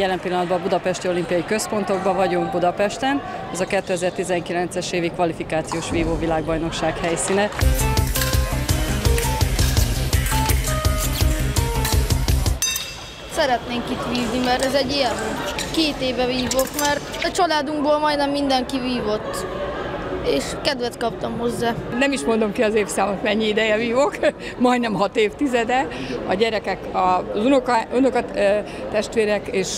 jelen pillanatban a Budapesti Olimpiai Központokban vagyunk Budapesten. Ez a 2019-es évi kvalifikációs vívó világbajnokság helyszíne. Szeretnénk itt vívni, mert ez egy ilyen 2 éve vívok, mert a családunkból majdnem mindenki vívott, és kedvet kaptam hozzá. Nem is mondom ki az évszámot, mennyi ideje vívok, majdnem 6 évtizede. A gyerekek, az unokatestvérek, és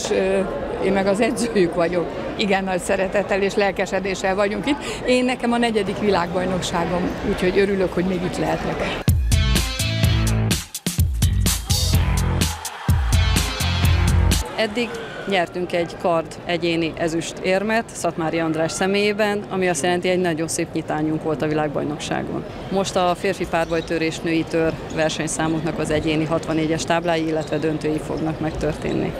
én meg az edzőjük vagyok. Igen nagy szeretettel és lelkesedéssel vagyunk itt. Nekem a 4. világbajnokságom, úgyhogy örülök, hogy még itt lehetek. Eddig nyertünk egy kard egyéni ezüstérmet Szatmári András személyében, ami azt jelenti, egy nagyon szép nyitányunk volt a világbajnokságon. Most a férfi párbajtörés női tör versenyszámunknak az egyéni 64-es táblái, illetve döntői fognak megtörténni.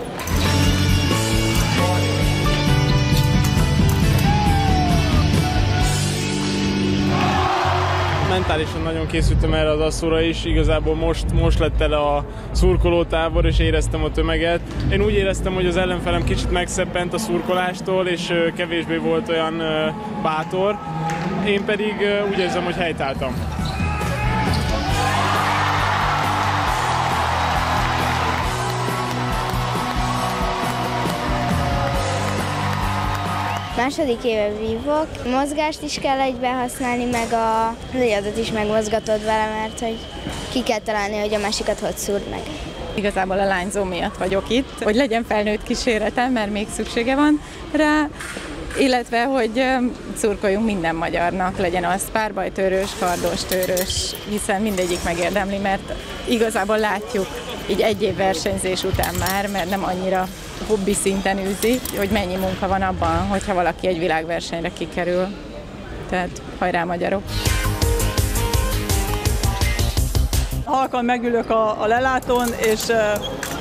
Mentálisan nagyon készültem erre az asszóra is, igazából most lett tele a szurkolótábor, és éreztem a tömeget. Én úgy éreztem, hogy az ellenfelem kicsit megszeppent a szurkolástól, és kevésbé volt olyan bátor. Én pedig úgy érzem, hogy helytálltam. Második éve vívok, mozgást is kell egyben használni, meg a lényedet is megmozgatod vele, mert hogy ki kell találni, hogy a másikat hogy szúrd meg. Igazából a lányzó miatt vagyok itt, hogy legyen felnőtt kíséretem, mert még szüksége van rá, illetve hogy szurkoljunk minden magyarnak, legyen az párbajtörős, kardostörős, hiszen mindegyik megérdemli, mert igazából látjuk így 1 év versenyzés után már, mert nem annyira hobbi szinten űzi, hogy mennyi munka van abban, hogyha valaki egy világversenyre kikerül. Tehát hajrá magyarok! Halkan megülök a lelátón, és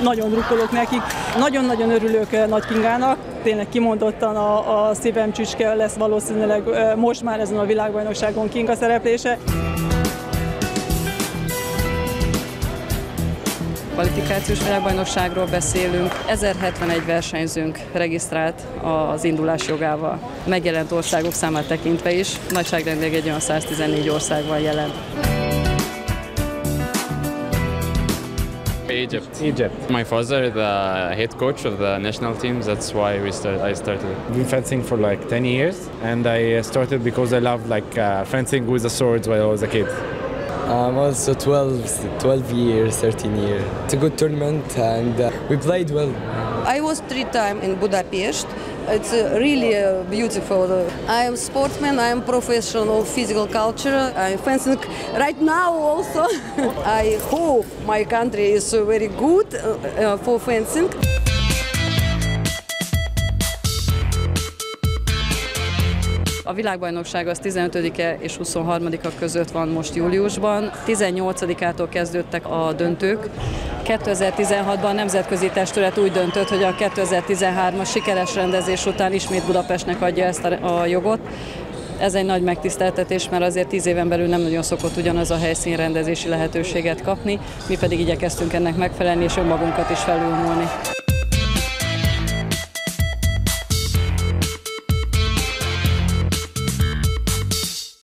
nagyon drukkolok nekik. Nagyon-nagyon örülök Nagy Kingának, tényleg kimondottan a szívem csücske lesz valószínűleg most már ezen a világbajnokságon Kinga szereplése. Kvalifikációs világbajnokságról beszélünk. 1071 versenyzőnk regisztrált az indulás jogával. Megjelent országok számát tekintve is, nagyságrendileg egy olyan 114 ország van jelen. Egypt. My father is the head coach of the national team. That's why I started. I've been fencing for like 10 years, and I started because I loved like fencing with the swords while I was a kid. I'm also 13 years. It's a good tournament, and we played well. I was 3 times in Budapest. It's really beautiful. I am sportsman, I am professional physical culture, I am fencing right now also. I hope my country is very good for fencing. A világbajnokság az 15-e és 23-a között van most júliusban. 18-ától kezdődtek a döntők. 2016-ban a nemzetközi testület úgy döntött, hogy a 2013-as sikeres rendezés után ismét Budapestnek adja ezt a jogot. Ez egy nagy megtiszteltetés, mert azért 10 éven belül nem nagyon szokott ugyanaz a helyszínrendezési lehetőséget kapni, mi pedig igyekeztünk ennek megfelelni és önmagunkat is felülmúlni.